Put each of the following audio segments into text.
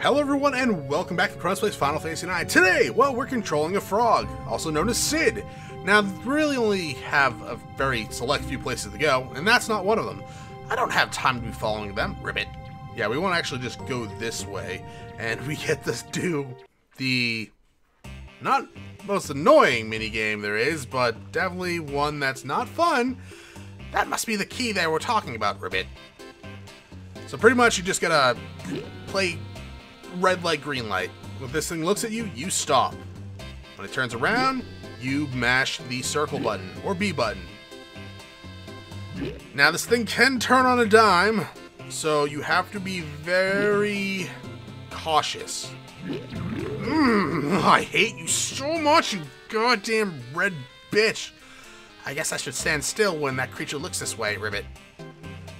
Hello everyone and welcome back to Chronos Plays Final Fantasy IX. Today, well, we're controlling a frog, also known as Cid. Now, really only have a very select few places to go, and that's not one of them. I don't have time to be following them, ribbit. Yeah, we want to actually just go this way, and we get to do the not most annoying minigame there is, but definitely one that's not fun. That must be the key that we're talking about, ribbit. So pretty much you just gotta play red light, green light. When this thing looks at you, you stop. When it turns around, you mash the circle button or B button. Now this thing can turn on a dime, so you have to be very cautious. I hate you so much, you goddamn red bitch. I guess I should stand still when that creature looks this way, ribbit.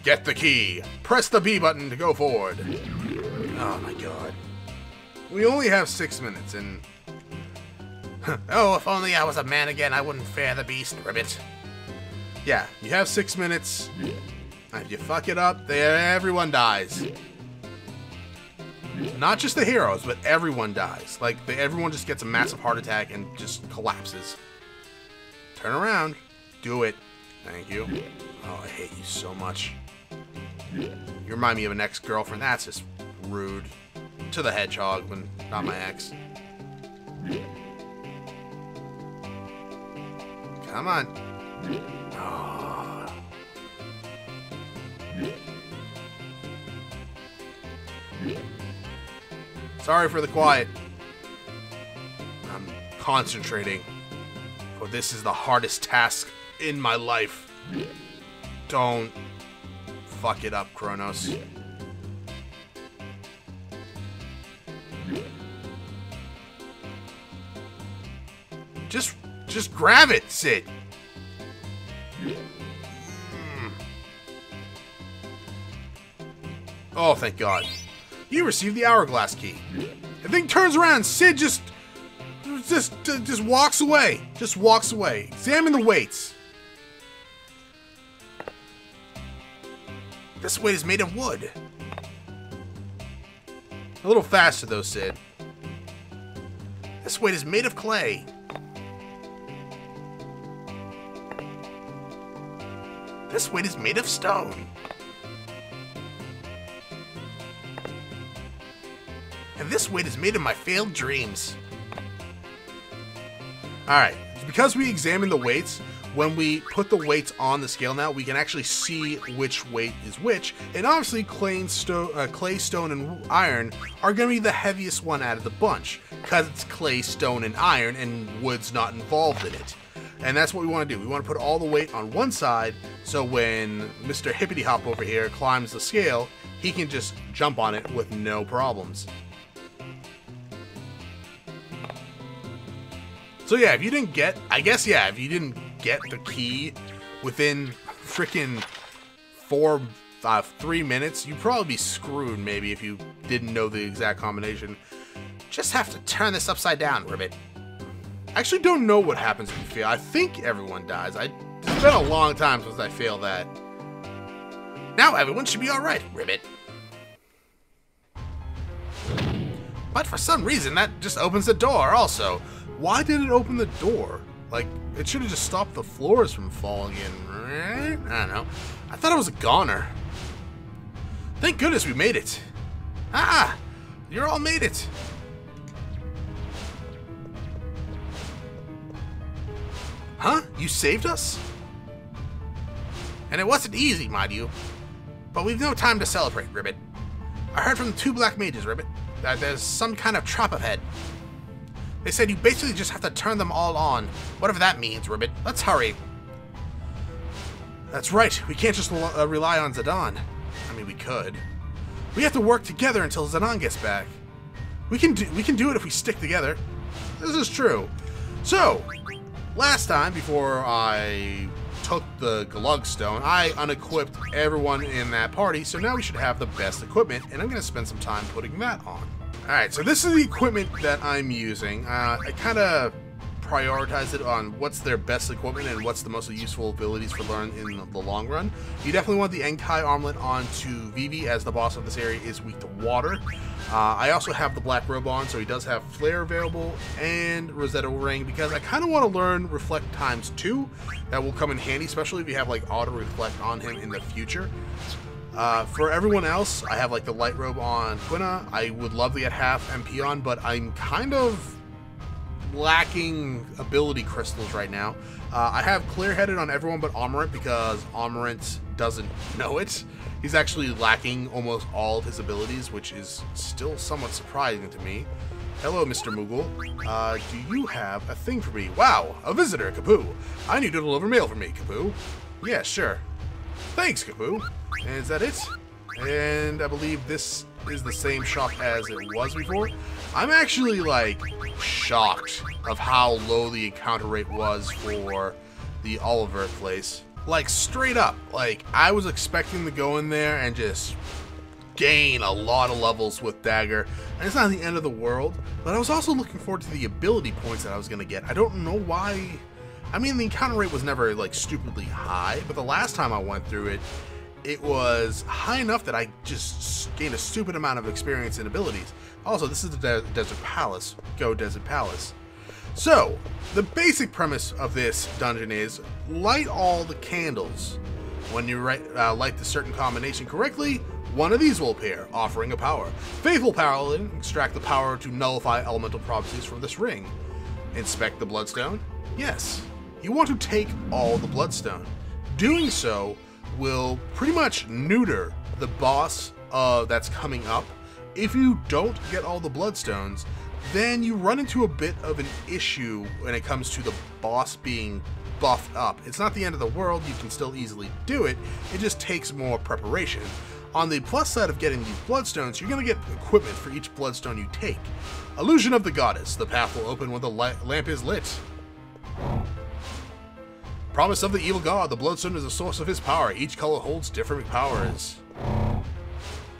Get the key. Press the B button to go forward. Oh my god. We only have 6 minutes and... oh, if only I was a man again, I wouldn't fear the beast, ribbit. Yeah, you have 6 minutes. If you fuck it up, everyone dies. Not just the heroes, but everyone dies. Like, everyone just gets a massive heart attack and just collapses. Turn around. Do it. Thank you. Oh, I hate you so much. You remind me of an ex-girlfriend. That's just... rude to the hedgehog when not my ex. Come on. Oh. Sorry for the quiet. I'm concentrating, for this is the hardest task in my life. Don't fuck it up, Chronos. Just grab it, Cid. Oh, thank God. You received the hourglass key. The thing turns around. Cid just walks away. Just walks away. Examine the weights. This weight is made of wood. A little faster though, Cid. This weight is made of clay. This weight is made of stone. And this weight is made of my failed dreams. Alright, because we examine the weights, when we put the weights on the scale now, we can actually see which weight is which. And obviously clay, stone, and iron are going to be the heaviest one out of the bunch. Because it's clay, stone, and iron, and wood's not involved in it. And that's what we want to do. We want to put all the weight on one side, so when Mr. Hippity Hop over here climbs the scale, he can just jump on it with no problems. So yeah, if you didn't get, I guess, yeah, if you didn't get the key within freaking 3 minutes, you'd probably be screwed maybe if you didn't know the exact combination. Just have to turn this upside down, ribbit. I actually don't know what happens if you fail. I think everyone dies. It's been a long time since I failed that. Now everyone should be alright, ribbit. But for some reason, that just opens the door also. Why did it open the door? Like, it should have just stopped the floors from falling in, right? I don't know. I thought it was a goner. Thank goodness we made it. Ah! You all made it. Huh? You saved us? And it wasn't easy, mind you. But we've no time to celebrate, ribbit. I heard from the two black mages, ribbit, that there's some kind of trap ahead. They said you basically just have to turn them all on. Whatever that means, ribbit. Let's hurry. That's right. We can't just rely on Zidane. I mean, we could. We have to work together until Zidane gets back. We can do it if we stick together. This is true. So... last time, before I took the Glugstone, I unequipped everyone in that party, so now we should have the best equipment, and I'm going to spend some time putting that on. Alright, so this is the equipment that I'm using. I kind of prioritize it on what's their best equipment and what's the most useful abilities for learn in the long run. You definitely want the Enki Armlet on to Vivi, as the boss of this area is weak to water. I also have the Black Robe on, so he does have Flare available, and Rosetta Ring, because I kind of want to learn Reflect times 2. That will come in handy, especially if you have like auto reflect on him in the future. For everyone else, I have like the Light Robe on Quinna. I would love to get half MP on, but I'm kind of lacking ability crystals right now. I have Clear Headed on everyone but Amarant, because Amarant doesn't know it. He's actually lacking almost all of his abilities, which is still somewhat surprising to me. Hello, Mr. Moogle. Do you have a thing for me? Wow, a visitor, Kapoo. I need to deliver mail for me, Kapoo. Yeah, sure. Thanks, Kapoo. And is that it? And I believe this is the same shop as it was before. I'm actually, like, shocked of how low the encounter rate was for the Oliver place. Like, straight up. Like, I was expecting to go in there and just gain a lot of levels with Dagger, and it's not the end of the world, but I was also looking forward to the ability points that I was gonna get. I don't know why. I mean, the encounter rate was never like stupidly high, but the last time I went through it, it was high enough that I just gained a stupid amount of experience and abilities. Also, this is the Desert Palace. Go Desert Palace. So the basic premise of this dungeon is light all the candles. When you light the certain combination correctly, one of these will appear, offering a power. Faithful Paladin, extract the power to nullify elemental properties from this ring. Inspect the Bloodstone? Yes. You want to take all the Bloodstone. Doing so will pretty much neuter the boss that's coming up. If you don't get all the Bloodstones, then you run into a bit of an issue when it comes to the boss being buffed up. It's not the end of the world. You can still easily do it. It just takes more preparation. On the plus side of getting these Bloodstones, you're going to get equipment for each Bloodstone you take. Illusion of the Goddess. The path will open when the lamp is lit. Promise of the Evil God. The Bloodstone is a source of his power. Each color holds different powers.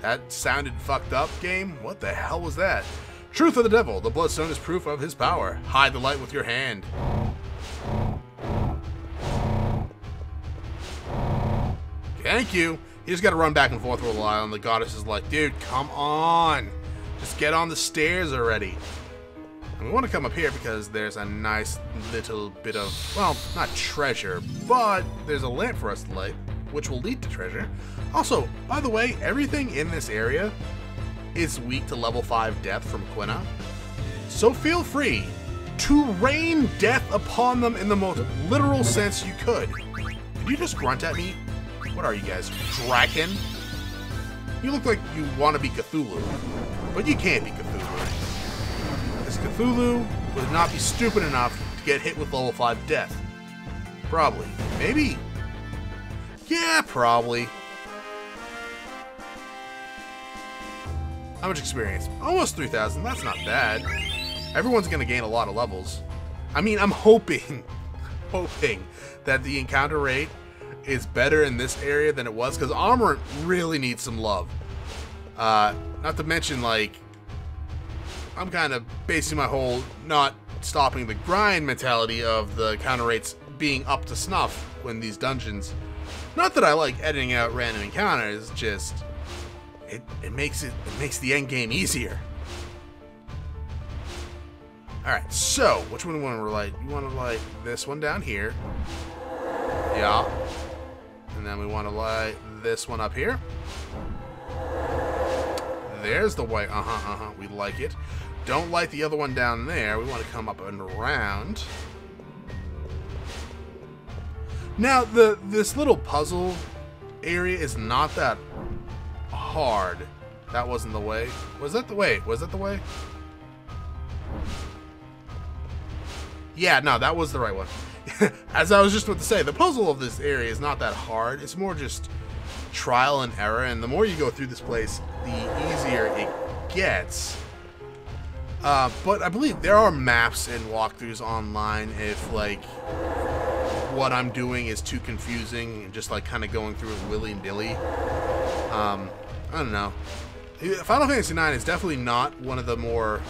That sounded fucked up, game. What the hell was that? Truth of the Devil. The Bloodstone is proof of his power. Hide the light with your hand. Thank you. You just gotta run back and forth for a while, and the goddess is like, dude, come on. Just get on the stairs already. And we want to come up here because there's a nice little bit of, well, not treasure, but there's a lamp for us to light, which will lead to treasure. Also, by the way, everything in this area is weak to level 5 death from Quinna. So feel free to rain death upon them in the most literal sense you could. Did you just grunt at me? What are you guys, Draken? You look like you want to be Cthulhu, but you can't be Cthulhu. Because Cthulhu would not be stupid enough to get hit with level 5 death. Probably. Maybe. Yeah, probably. How much experience? Almost 3,000. That's not bad. Everyone's going to gain a lot of levels. I mean, I'm hoping that the encounter rate is better in this area than it was, because Amarant really needs some love. Not to mention, like, I'm kind of basing my whole not stopping the grind mentality of the encounter rates being up to snuff when these dungeons. Not that I like editing out random encounters, just it makes the end game easier. All right, so which one do you want to light? You want to light this one down here, yeah. And then we want to light this one up here. There's the white. We like it. Don't light the other one down there. We want to come up and around. Now, this little puzzle area is not that hard. That wasn't the way. Was that the way? Was that the way? Yeah, no, that was the right one. As I was just about to say, the puzzle of this area is not that hard. It's more just trial and error, and the more you go through this place, the easier it gets. But I believe there are maps and walkthroughs online if, like, what I'm doing is too confusing and just, like, kind of going through it willy-nilly. I don't know. Final Fantasy IX is definitely not one of the more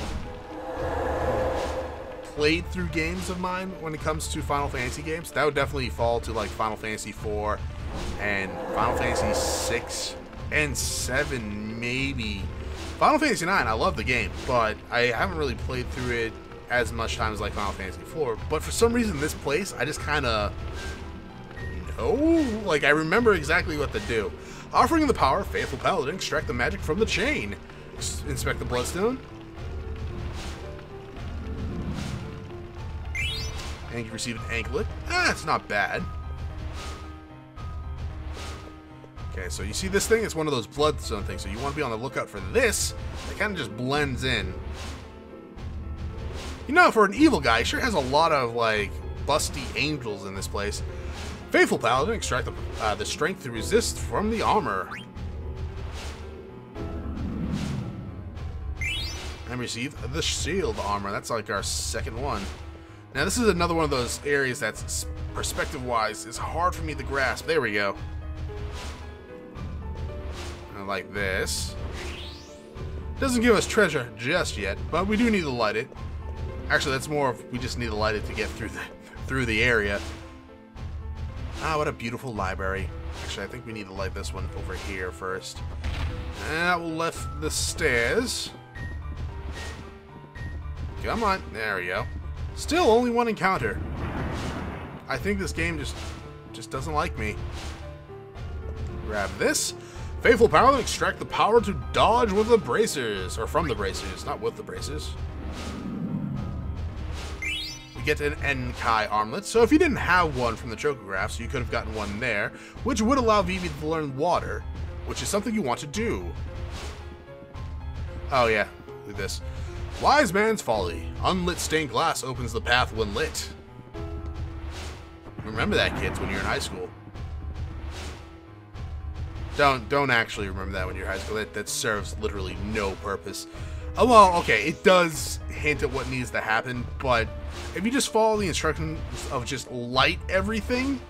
played through games of mine when it comes to Final Fantasy games, that would definitely fall to like Final Fantasy IV and Final Fantasy VI and VII, maybe. Final Fantasy IX, I love the game, but I haven't really played through it as much time as like Final Fantasy IV. But for some reason, this place, I just kind of know. Like, I remember exactly what to do. Offering the power, faithful paladin, extract the magic from the chain. Inspect the bloodstone. And you receive an anklet. Ah, it's not bad. Okay, so you see this thing? It's one of those bloodstone things, so you want to be on the lookout for this. It kind of just blends in. You know, for an evil guy, he sure has a lot of, like, busty angels in this place. Faithful paladin, extract the strength to resist from the armor. And receive the shield armor. That's, like, our second one. Now, this is another one of those areas that's, perspective-wise, is hard for me to grasp. There we go. Like this. Doesn't give us treasure just yet, but we do need to light it. Actually, that's more of we just need to light it to get through the area. Ah, what a beautiful library. Actually, I think we need to light this one over here first. And that will lift the stairs. Come on. There we go. Still only one encounter. I think this game just doesn't like me. Grab this. Faithful Paladin, extract the power to dodge with the bracers. Or from the bracers, not with the bracers. We get an Enki Armlet. So if you didn't have one from the Chocographs, you could have gotten one there, which would allow Vivi to learn water, which is something you want to do. Oh yeah, look at this. Wise Man's Folly. Unlit stained glass opens the path when lit. Remember that, kids, when you're in high school. Don't actually remember that when you're in high school. That serves literally no purpose. Oh, well, okay, it does hint at what needs to happen, but if you just follow the instructions of just light everything,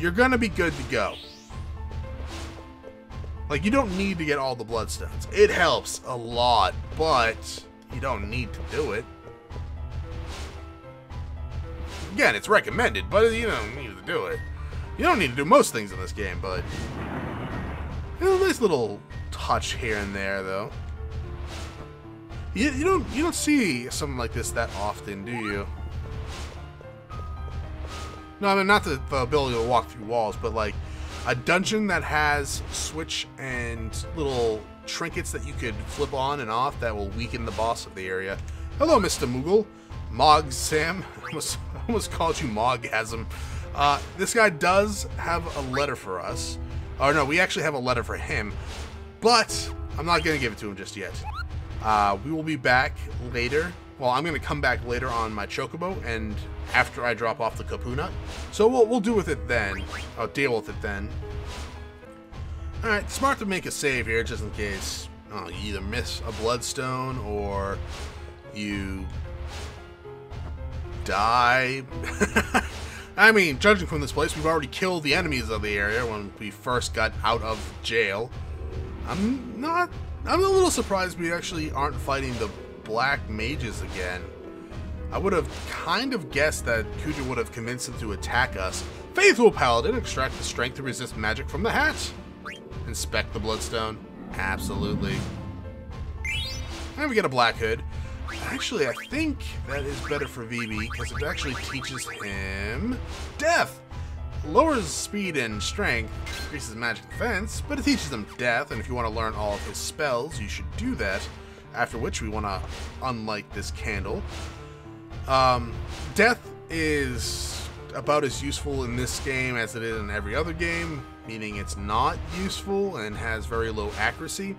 you're gonna be good to go. Like, you don't need to get all the bloodstones. It helps a lot, but you don't need to do it. Again, it's recommended, but you don't need to do it. You don't need to do most things in this game, but a nice little touch here and there, though. You don't see something like this that often, do you? No, I mean, not the ability to walk through walls, but like a dungeon that has switch and little trinkets that you could flip on and off that will weaken the boss of the area. Hello, Mr. Moogle. Mog Sam. I almost called you Mogasm. This guy does have a letter for us. Oh no, we actually have a letter for him, but I'm not going to give it to him just yet. We will be back later. Well, I'm going to come back later on my Chocobo, and after I drop off the Kapuna. So we'll deal with it then. I'll deal with it then. Alright, smart to make a save here, just in case you either miss a bloodstone, or you die. I mean, judging from this place, we've already killed the enemies of the area when we first got out of jail. I'm a little surprised we actually aren't fighting the black mages again. I would have kind of guessed that Kuja would have convinced them to attack us. Faithful Paladin, extract the strength to resist magic from the hat. Inspect the bloodstone. Absolutely. And we get a black hood. Actually, I think that is better for Vivi, because it actually teaches him death. Lowers speed and strength, increases magic defense, but it teaches him death, and if you want to learn all of his spells, you should do that, after which we want to unlight this candle. Death is about as useful in this game as it is in every other game, meaning it's not useful and has very low accuracy.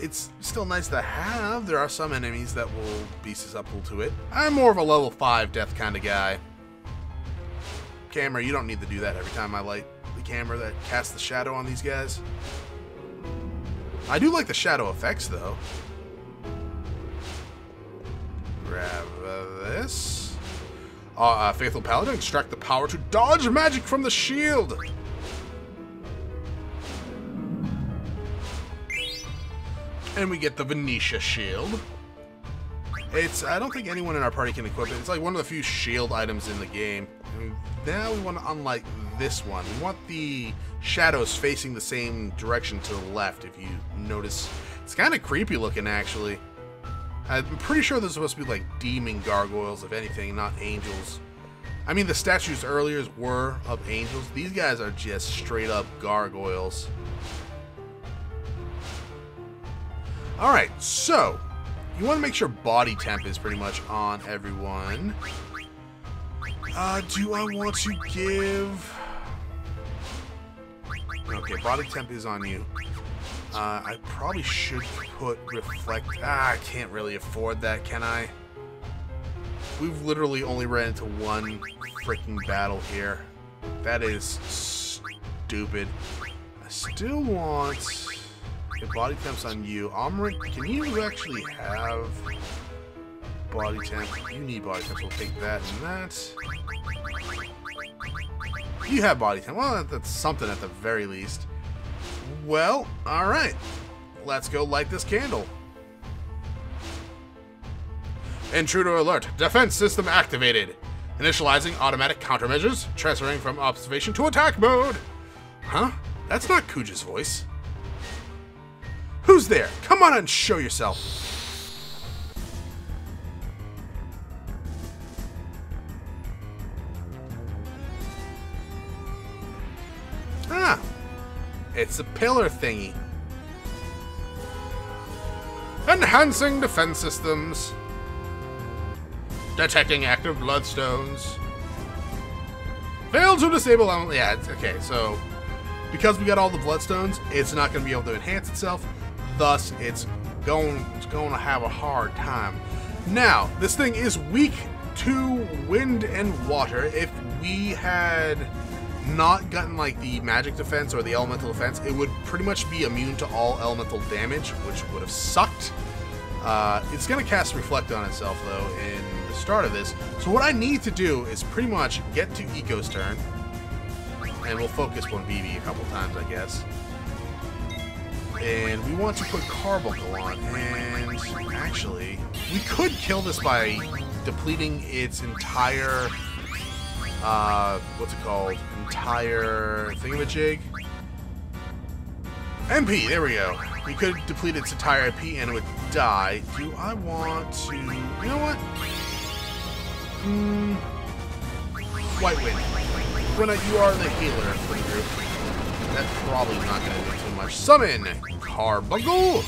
It's still nice to have. There are some enemies that will be susceptible to it. I'm more of a level 5 death kind of guy. Camera, you don't need to do that every time I light the camera that casts the shadow on these guys. I do like the shadow effects, though. Grab this. Faithful Paladin, extract the power to dodge magic from the shield. And we get the Venetia shield. It's, I don't think anyone in our party can equip it. It's like one of the few shield items in the game. And now we want to unlock this one. We want the shadows facing the same direction to the left, if you notice. It's kind of creepy looking, actually. I'm pretty sure there's supposed to be like demon gargoyles, if anything, not angels. I mean, the statues earlier were of angels. These guys are just straight up gargoyles. Alright, so you want to make sure body temp is pretty much on everyone. Do I want to give... Okay, body temp is on you. I probably should put reflect... Ah, I can't really afford that, can I? We've literally only ran into one freaking battle here. That is stupid. I still want... Okay, body temp's on you. Amarant, can you actually have body temp? You need body temp. We'll take that and that. You have body temp. Well, that's something at the very least. Well, alright. Let's go light this candle. Intruder alert. Defense system activated. Initializing automatic countermeasures. Transferring from observation to attack mode. Huh? That's not Kuja's voice. Who's there? Come on and show yourself. Ah. It's a pillar thingy. Enhancing defense systems. Detecting active bloodstones. Fail to disable element. Yeah, okay, so because we got all the bloodstones, it's not going to be able to enhance itself. Thus, it's going to have a hard time. Now, this thing is weak to wind and water. If we had not gotten like the magic defense or the elemental defense, it would pretty much be immune to all elemental damage, which would have sucked. It's going to cast reflect on itself though, and start of this. So what I need to do is pretty much get to Eiko's turn, and we'll focus on Vivi a couple times, I guess. And we want to put Carbuncle on, and actually, we could kill this by depleting its entire, what's it called? Entire thingamajig? MP, there we go. We could deplete its entire MP and it would die. Do I want to... You know what? White Wind. Quinna, you are the healer for the group. That's probably not going to do too much. Summon Carbuncle!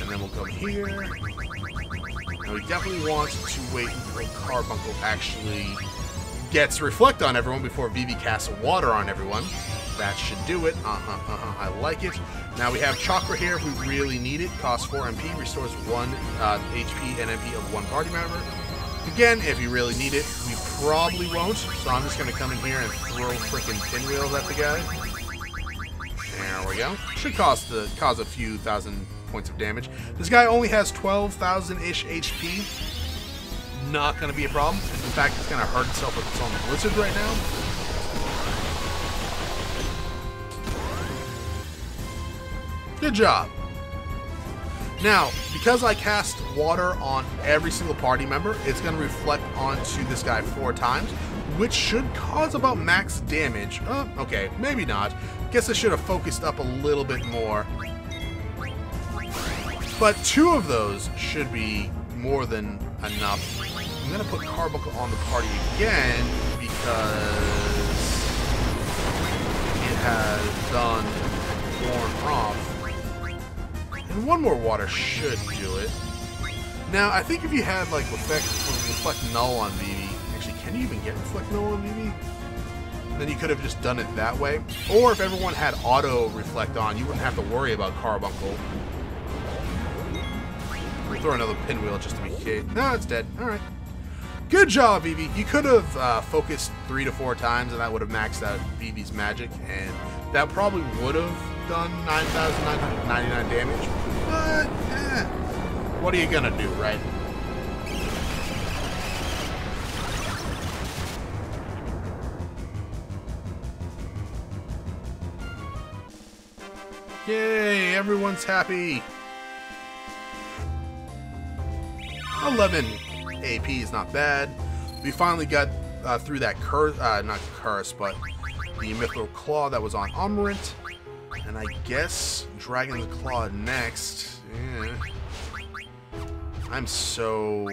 And then we'll come here. And we definitely want to wait until Carbuncle actually gets Reflect on everyone before Vivi casts Water on everyone. That should do it. I like it. Now we have Chakra here if we really need it. Costs 4 MP, restores 1 HP and MP of one party member. Again, if you really need it, we probably won't, so I'm just going to come in here and throw freaking pinwheels at the guy. There we go. Should cause a few thousand points of damage. This guy only has 12,000-ish HP. Not going to be a problem. In fact, it's going to hurt itself with its own blizzard right now. Good job. Now, because I cast water on every single party member, it's going to reflect onto this guy 4 times, which should cause about max damage. Oh, okay, maybe not. Guess I should have focused up a little bit more. But 2 of those should be more than enough. I'm going to put Carbuncle on the party again because it has done worn off. And 1 more water should do it. Now, I think if you had, like, reflect Null on Vivi... Actually, can you even get Reflect Null on Vivi? Then you could have just done it that way. Or if everyone had Auto Reflect on, you wouldn't have to worry about Carbuncle. We'll throw another pinwheel just to be okay. No, it's dead. Alright. Good job, Vivi! You could have focused 3 to 4 times, and that would have maxed out Vivi's magic, and that probably would have done 9,999 damage, but what are you gonna do, right? Yay, everyone's happy. 11 AP is not bad. We finally got through that curse, not curse, but the Mythril Claw that was on Amarant. And I guess Dragon's Claw next. Yeah. I'm so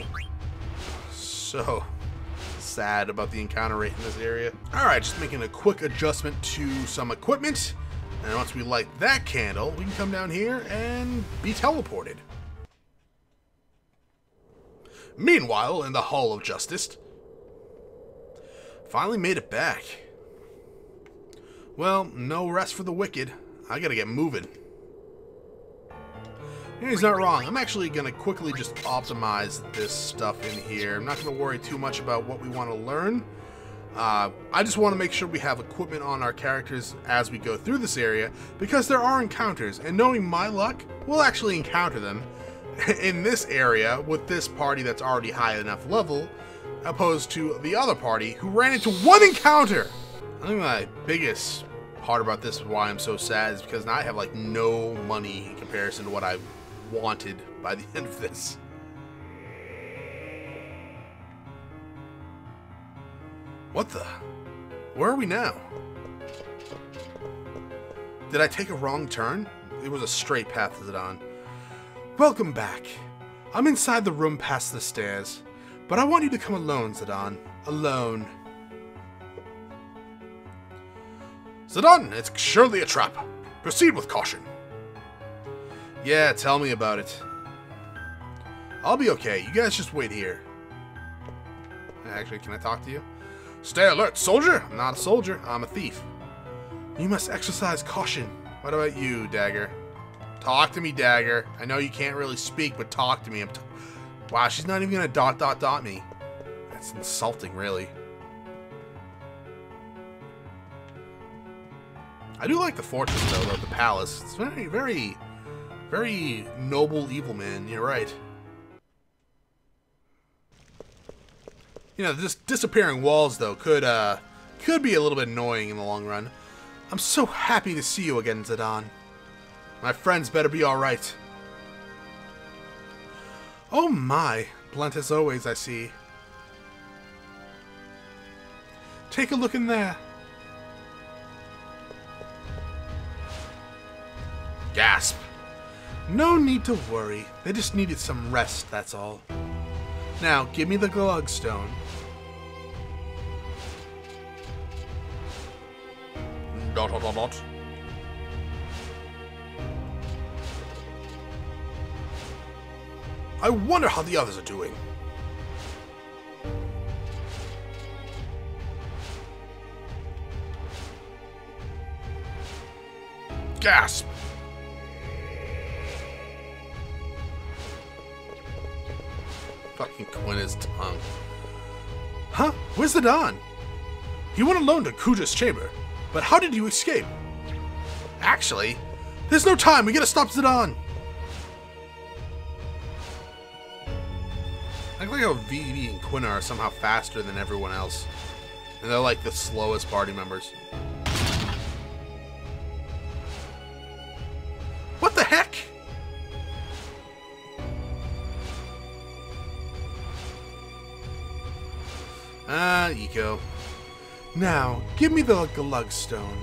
sad about the encounter rate in this area. Alright, just making a quick adjustment to some equipment. And once we light that candle, we can come down here and be teleported. Meanwhile, in the Hall of Justice, finally made it back. Well, no rest for the wicked. I gotta get moving. He's not wrong. I'm actually gonna quickly just optimize this stuff in here. I'm not gonna worry too much about what we want to learn. I just want to make sure we have equipment on our characters as we go through this area, because there are encounters, and knowing my luck, we'll actually encounter them in this area with this party that's already high enough level, opposed to the other party who ran into one encounter. I think my biggest part about this, why I'm so sad, is because now I have like no money in comparison to what I wanted by the end of this. What the? Where are we now? Did I take a wrong turn? It was a straight path to Zidane. Welcome back. I'm inside the room past the stairs, but I want you to come alone, Zidane. Alone. Zidane, it's surely a trap. Proceed with caution. Yeah, tell me about it. I'll be okay. You guys just wait here. Actually, can I talk to you? Stay alert, soldier! I'm not a soldier, I'm a thief. You must exercise caution. What about you, Dagger? Talk to me, Dagger. I know you can't really speak, but talk to me. Wow, she's not even gonna ... me. That's insulting, really. I do like the fortress, though, of the palace. It's very, very, very noble evil, man. You're right. You know, just disappearing walls, though, could be a little bit annoying in the long run. I'm so happy to see you again, Zidane. My friends better be all right. Oh my, blunt as always, I see. Take a look in there. Gasp. No need to worry. They just needed some rest, that's all. Now, give me the Glugstone. ... I wonder how the others are doing. Gasp. Fucking Quinna's tongue. Huh? Where's the Don? He went alone to Kuja's chamber, but how did you escape? Actually, there's no time. We gotta stop Zidane. I like how Vivi and Quinna are somehow faster than everyone else, and they're like the slowest party members. What the heck? Eiko. Now, give me the Glugstone.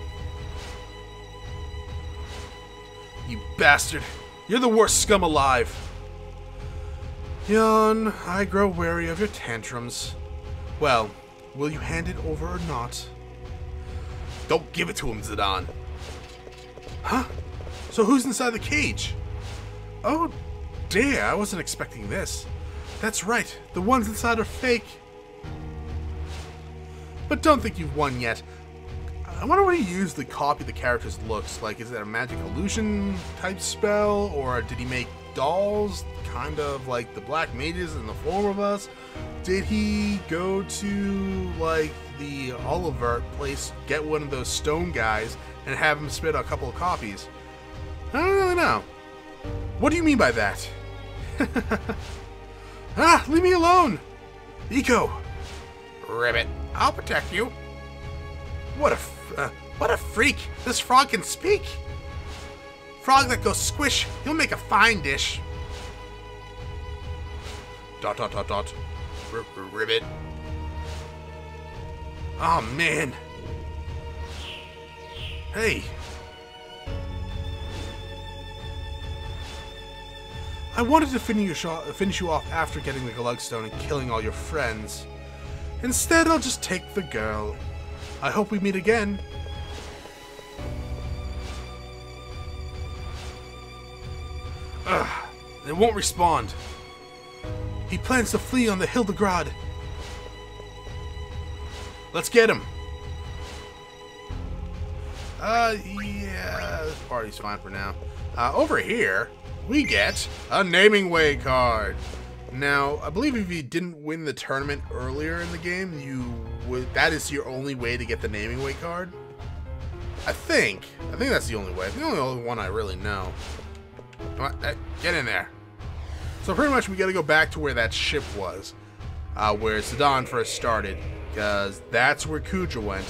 You bastard! You're the worst scum alive! Yon, I grow wary of your tantrums. Well, will you hand it over or not? Don't give it to him, Zidane. Huh? So who's inside the cage? Oh dear, I wasn't expecting this. That's right, the ones inside are fake. But don't think you've won yet. I wonder what he used to copy the character's looks. Like, is that a magic illusion type spell? Or did he make dolls, kind of like the black mages in the form of us? Did he go to, like, the Oliver place, get one of those stone guys, and have him spit a couple of copies? I don't really know. What do you mean by that? Ah, leave me alone! Eiko! Ribbit. I'll protect you. What a freak! This frog can speak! Frog that goes squish, you'll make a fine dish. ... Ribbit. Oh, man. Hey. I wanted to finish you off after getting the Glugstone and killing all your friends. Instead, I'll just take the girl. I hope we meet again. Ugh. They won't respond. He plans to flee on the Hilda Garde. Let's get him. Yeah, this party's fine for now. Over here, we get a Namingway card. Now, I believe if you didn't win the tournament earlier in the game, that is your only way to get the Namingway card. I think that's the only way. It's the only one I really know. Come on, get in there. So pretty much we gotta go back to where that ship was, where Zidane first started, because that's where Kuja went.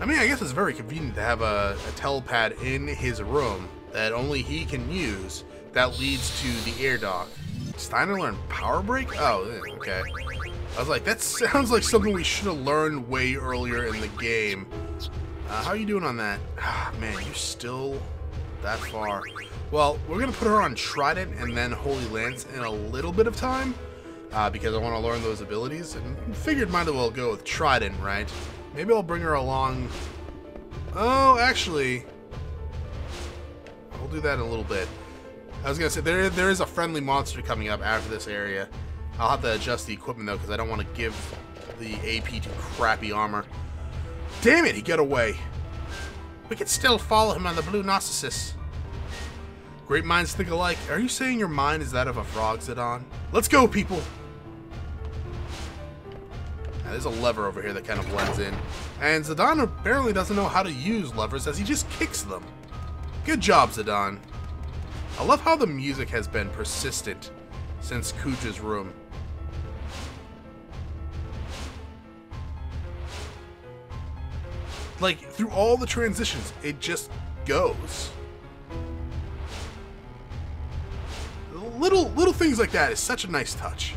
I mean, I guess it's very convenient to have a telepad in his room that only he can use that leads to the air dock. Steiner learned Power Break? Oh, okay. I was like, that sounds like something we should have learned way earlier in the game. How are you doing on that? Ah, man, you're still that far. Well, we're going to put her on Trident and then Holy Lance in a little bit of time, because I want to learn those abilities, and figured might as well go with Trident, right? Maybe I'll bring her along. Oh, actually, we'll do that in a little bit. I was going to say, there is a friendly monster coming up after this area. I'll have to adjust the equipment, though, because I don't want to give the AP to crappy armor. Damn it, he got away. We can still follow him on the Blue Narcissus. Great minds think alike. Are you saying your mind is that of a frog, Zidane? Let's go, people! Now, there's a lever over here that kind of blends in. And Zidane apparently doesn't know how to use levers, as he just kicks them. Good job, Zidane. I love how the music has been persistent since Kuja's room. Like, through all the transitions, it just goes. Little things like that is such a nice touch.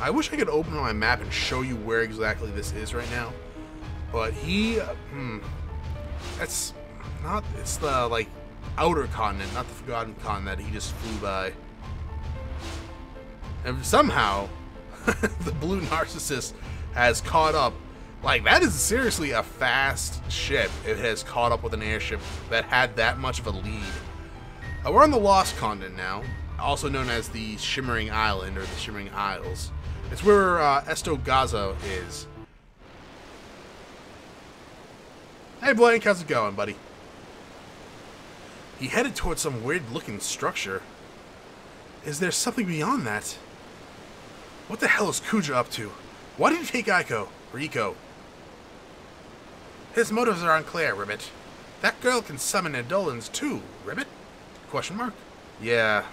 I wish I could open my map and show you where exactly this is right now. But he... that's not... It's the, like, outer continent, not the Forgotten Continent that he just flew by. And somehow, the Blue Narcissus has caught up. Like, that is seriously a fast ship. It has caught up with an airship that had that much of a lead. We're on the Lost Continent now, also known as the Shimmering Island, or the Shimmering Isles. It's where Esto Gazo is. Hey, Blank, how's it going, buddy? He headed towards some weird-looking structure. Is there something beyond that? What the hell is Kuja up to? Why did he take Eiko? Or Eiko? His motives are unclear, Ribbit. That girl can summon Eidolons too, Ribbit? Question mark? Yeah.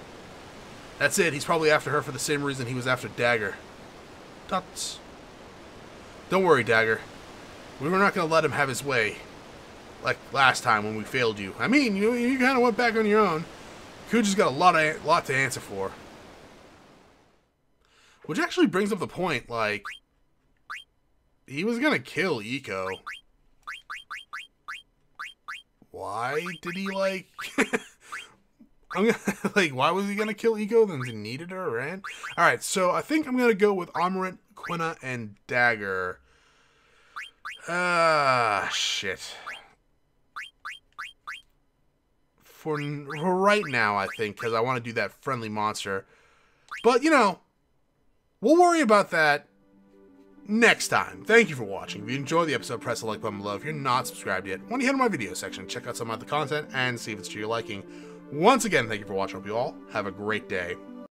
That's it. He's probably after her for the same reason he was after Dagger. Dots. Don't worry, Dagger. We were not going to let him have his way. Like last time when we failed you. I mean, you kind of went back on your own. Kuja's got a lot to answer for. Which actually brings up the point, like... He was going to kill Eiko. Why did he, like... why was he going to kill Eiko? Then he needed her, right? Alright, so I think I'm going to go with Amarant, Quinna, and Dagger. Ah, shit. For right now, I think, because I want to do that friendly monster. But, you know, we'll worry about that next time. Thank you for watching. If you enjoyed the episode, press the like button below. If you're not subscribed yet, why don't you head to my video section, check out some of the content, and see if it's to your liking. Once again, thank you for watching. Hope you all have a great day.